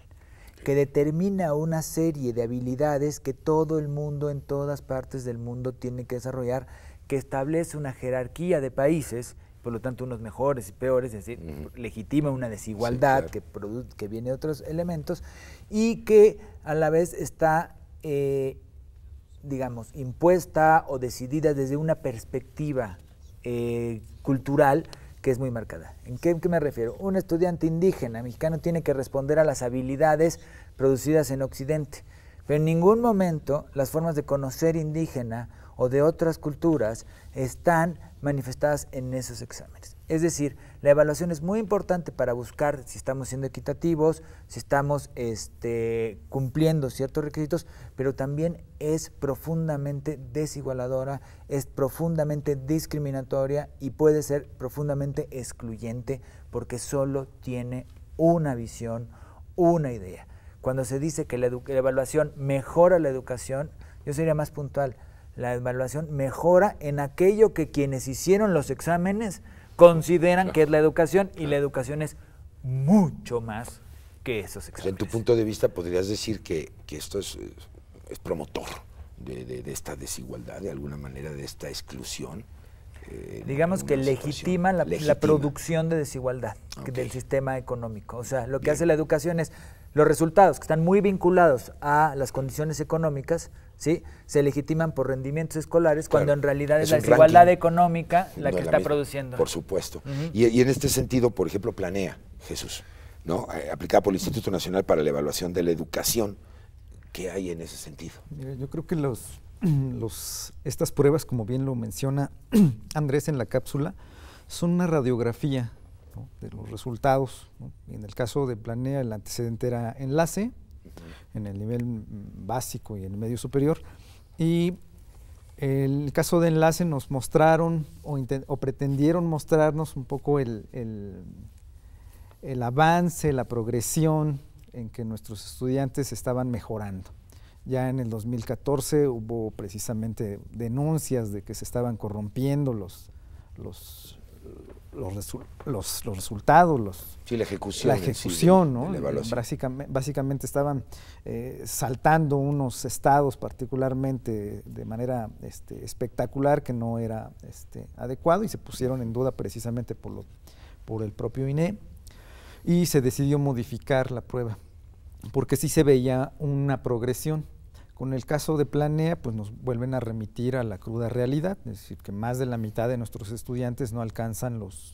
que determina una serie de habilidades que todo el mundo, en todas partes del mundo, tiene que desarrollar, que establece una jerarquía de países, por lo tanto unos mejores y peores, es decir, legitima una desigualdad, sí, claro, que viene de otros elementos, y que a la vez está, digamos, impuesta o decidida desde una perspectiva cultural que es muy marcada. ¿En qué me refiero? Un estudiante indígena mexicano tiene que responder a las habilidades producidas en Occidente, pero en ningún momento las formas de conocer indígena o de otras culturas están manifestadas en esos exámenes. Es decir, la evaluación es muy importante para buscar si estamos siendo equitativos, si estamos cumpliendo ciertos requisitos, pero también es profundamente desigualadora, es profundamente discriminatoria y puede ser profundamente excluyente, porque solo tiene una visión, una idea. Cuando se dice que la evaluación mejora la educación, yo sería más puntual. La evaluación mejora en aquello que quienes hicieron los exámenes consideran que es la educación, y la educación es mucho más que esos exámenes. En tu punto de vista, podrías decir que esto es promotor de esta desigualdad, de alguna manera, de esta exclusión. Digamos que legitima la producción de desigualdad del sistema económico. O sea, lo que hace la educación es, los resultados que están muy vinculados a las condiciones económicas, ¿sí?, se legitiman por rendimientos escolares, cuando en realidad es la desigualdad económica la que está produciendo. Por supuesto. Y en este sentido, por ejemplo, Planea, Jesús, ¿no?, aplicada por el Instituto Nacional para la Evaluación de la Educación, ¿qué hay en ese sentido? Mira, yo creo que estas pruebas, como bien lo menciona Andrés en la cápsula, son una radiografía, ¿no?, de los resultados, ¿no? En el caso de Planea, el antecedente era Enlace, en el nivel básico y en el medio superior, y el caso de Enlace nos mostraron o pretendieron mostrarnos un poco el avance, la progresión en que nuestros estudiantes estaban mejorando. Ya en el 2014 hubo precisamente denuncias de que se estaban corrompiendo los resultados, sí, la ejecución, ¿no? Básicamente estaban saltando unos estados, particularmente de manera espectacular, que no era adecuado, y se pusieron en duda precisamente por el propio INE, y se decidió modificar la prueba, porque sí se veía una progresión. Con el caso de Planea, pues nos vuelven a remitir a la cruda realidad, es decir, que más de la mitad de nuestros estudiantes no alcanzan los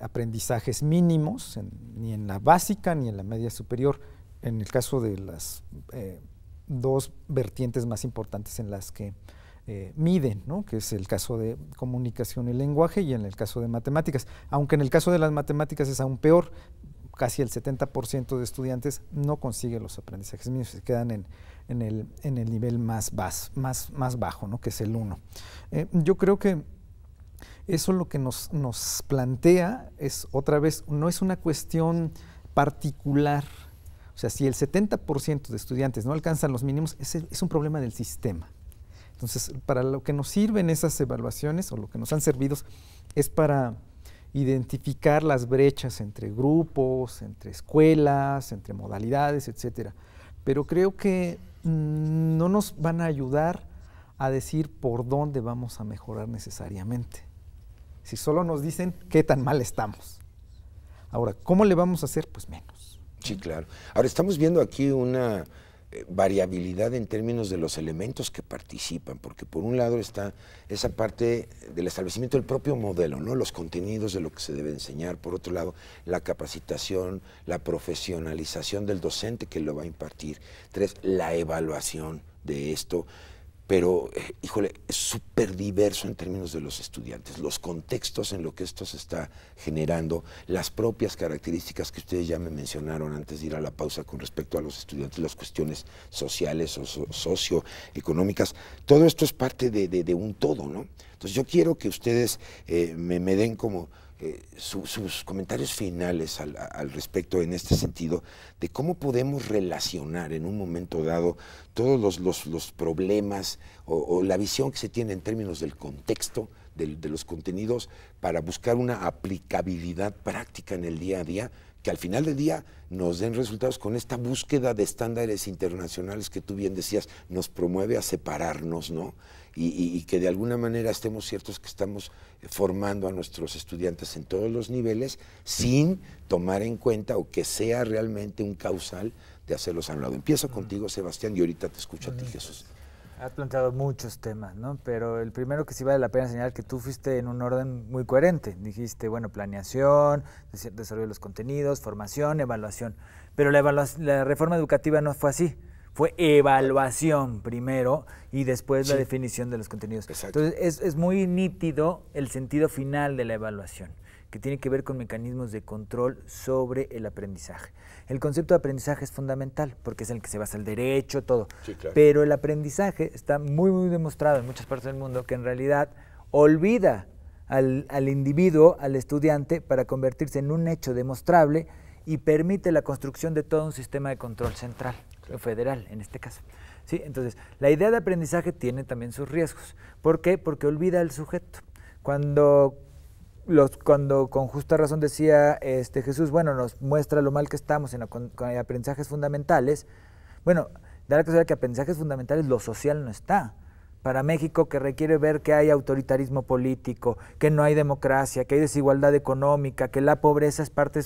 aprendizajes mínimos, ni en la básica ni en la media superior, en el caso de las dos vertientes más importantes en las que miden, ¿no?, que es el caso de comunicación y lenguaje, y en el caso de matemáticas, aunque en el caso de las matemáticas es aún peor. Casi el 70% de estudiantes no consigue los aprendizajes mínimos, se quedan en el nivel más bajo, ¿no?, que es el 1. Yo creo que eso lo que nos plantea es, otra vez, no es una cuestión particular. O sea, si el 70% de estudiantes no alcanzan los mínimos, es un problema del sistema. Entonces, para lo que nos sirven esas evaluaciones, o lo que nos han servido, es para identificar las brechas entre grupos, entre escuelas, entre modalidades, etcétera. Pero creo que no nos van a ayudar a decir por dónde vamos a mejorar necesariamente. Si solo nos dicen qué tan mal estamos. Ahora, ¿cómo le vamos a hacer? Pues menos. Sí, claro. Ahora, estamos viendo aquí una variabilidad en términos de los elementos que participan, porque por un lado está esa parte del establecimiento del propio modelo, ¿no?, los contenidos de lo que se debe enseñar, por otro lado la capacitación, la profesionalización del docente que lo va a impartir, 3, la evaluación de esto, pero, híjole, es súper diverso en términos de los estudiantes, los contextos en los que esto se está generando, las propias características que ustedes ya me mencionaron antes de ir a la pausa con respecto a los estudiantes, las cuestiones sociales o socioeconómicas, todo esto es parte de un todo, ¿no? Entonces yo quiero que ustedes me den como sus comentarios finales al respecto, en este sentido, de cómo podemos relacionar en un momento dado todos los problemas o la visión que se tiene en términos del contexto de los contenidos para buscar una aplicabilidad práctica en el día a día, que al final del día nos den resultados con esta búsqueda de estándares internacionales que tú bien decías, nos promueve a separarnos, ¿no? Y que de alguna manera estemos ciertos que estamos formando a nuestros estudiantes en todos los niveles sin tomar en cuenta o que sea realmente un causal de hacerlos a un lado. Empiezo contigo, Sebastián, y ahorita te escucho a ti, Jesús. Has planteado muchos temas, ¿no? Pero el primero que sí vale la pena señalar que tú fuiste en un orden muy coherente. Dijiste, bueno, planeación, desarrollo de los contenidos, formación, evaluación. Pero la reforma educativa no fue así. Fue evaluación primero y después la definición de los contenidos. Exacto. Entonces, es muy nítido el sentido final de la evaluación, que tiene que ver con mecanismos de control sobre el aprendizaje. El concepto de aprendizaje es fundamental, porque es en el que se basa el derecho, todo. Sí, claro. Pero el aprendizaje está muy, muy demostrado en muchas partes del mundo que en realidad olvida al individuo, al estudiante, para convertirse en un hecho demostrable y permite la construcción de todo un sistema de control central, claro, federal en este caso. ¿Sí? Entonces, la idea de aprendizaje tiene también sus riesgos. ¿Por qué? Porque olvida al sujeto. Cuando con justa razón decía Jesús, bueno, nos muestra lo mal que estamos con aprendizajes fundamentales. Bueno, da la casualidad que aprendizajes fundamentales lo social no está. Para México, que requiere ver que hay autoritarismo político, que no hay democracia, que hay desigualdad económica, que la pobreza es parte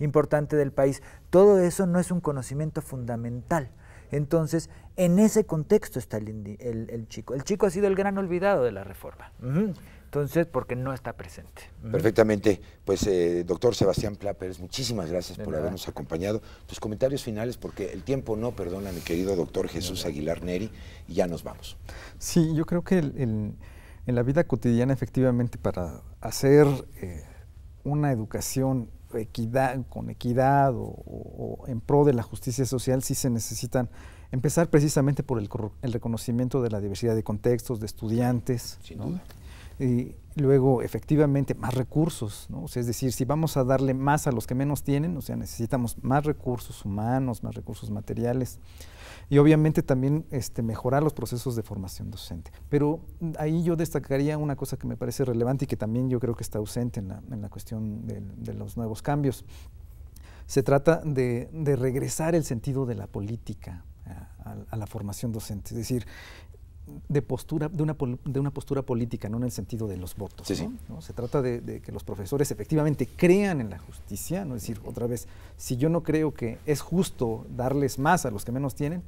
importante del país, todo eso no es un conocimiento fundamental. Entonces, en ese contexto está el chico. El chico ha sido el gran olvidado de la reforma. Entonces, porque no está presente. Perfectamente. Pues, doctor Sebastián Plá Pérez, muchísimas gracias por habernos acompañado. Tus comentarios finales, porque el tiempo no perdona, mi querido doctor Jesús Aguilar Nery, y ya nos vamos. Sí, yo creo que en la vida cotidiana, efectivamente, para hacer una educación con equidad o en pro de la justicia social, sí se necesitan empezar precisamente por el reconocimiento de la diversidad de contextos, de estudiantes. Sin duda. Y luego, efectivamente, más recursos, ¿no? O sea, es decir, si vamos a darle más a los que menos tienen, o sea, necesitamos más recursos humanos, más recursos materiales y obviamente también mejorar los procesos de formación docente. Pero ahí yo destacaría una cosa que me parece relevante y que también yo creo que está ausente en la cuestión de los nuevos cambios. Se trata de regresar el sentido de la política a la formación docente, es decir, de una postura política, no en el sentido de los votos. Sí, ¿no? Sí. ¿No? Se trata de que los profesores efectivamente crean en la justicia, ¿no? Es decir, otra vez, si yo no creo que es justo darles más a los que menos tienen,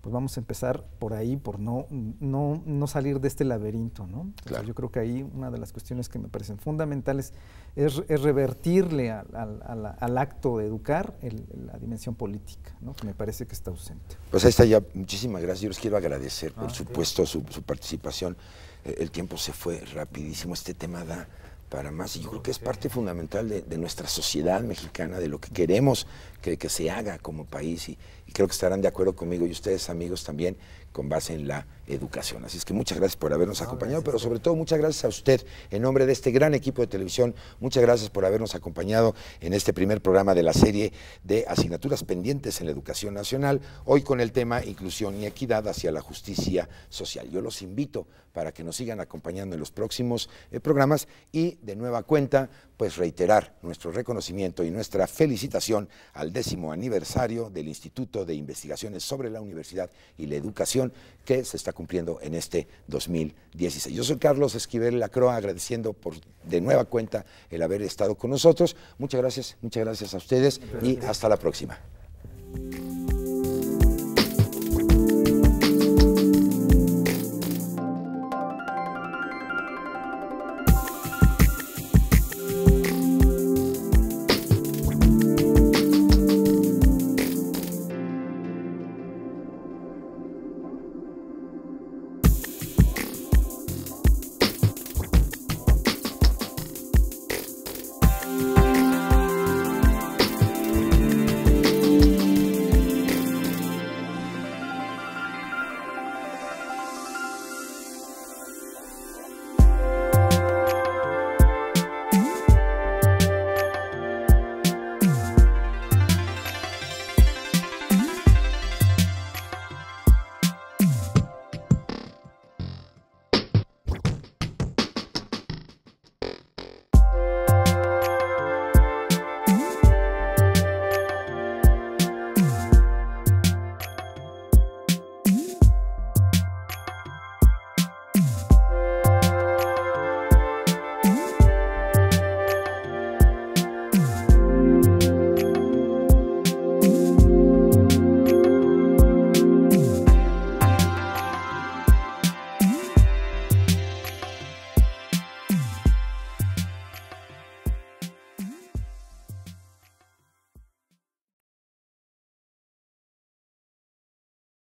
pues vamos a empezar por ahí, por no salir de este laberinto, ¿no? Entonces, claro. Yo creo que ahí una de las cuestiones que me parecen fundamentales es revertirle al acto de educar la dimensión política, ¿no? Que me parece que está ausente. Pues ahí está ya, muchísimas gracias. Yo les quiero agradecer, por supuesto, su participación. El tiempo se fue rapidísimo, este tema da para más, y yo creo que es parte fundamental de nuestra sociedad mexicana, de lo que queremos que se haga como país, y creo que estarán de acuerdo conmigo y ustedes, amigos, también con base en la educación. Así es que muchas gracias por habernos acompañado, pero sobre todo muchas gracias a usted, en nombre de este gran equipo de televisión, muchas gracias por habernos acompañado en este primer programa de la serie de Asignaturas Pendientes en la Educación Nacional, hoy con el tema Inclusión y Equidad hacia la Justicia Social. Yo los invito para que nos sigan acompañando en los próximos programas, y de nueva cuenta, pues reiterar nuestro reconocimiento y nuestra felicitación al 10º aniversario del Instituto de Investigaciones sobre la Universidad y la Educación, que se está cumpliendo en este 2016. Yo soy Carlos Esquivel Lacroix, agradeciendo de nueva cuenta el haber estado con nosotros. Muchas gracias a ustedes y hasta la próxima.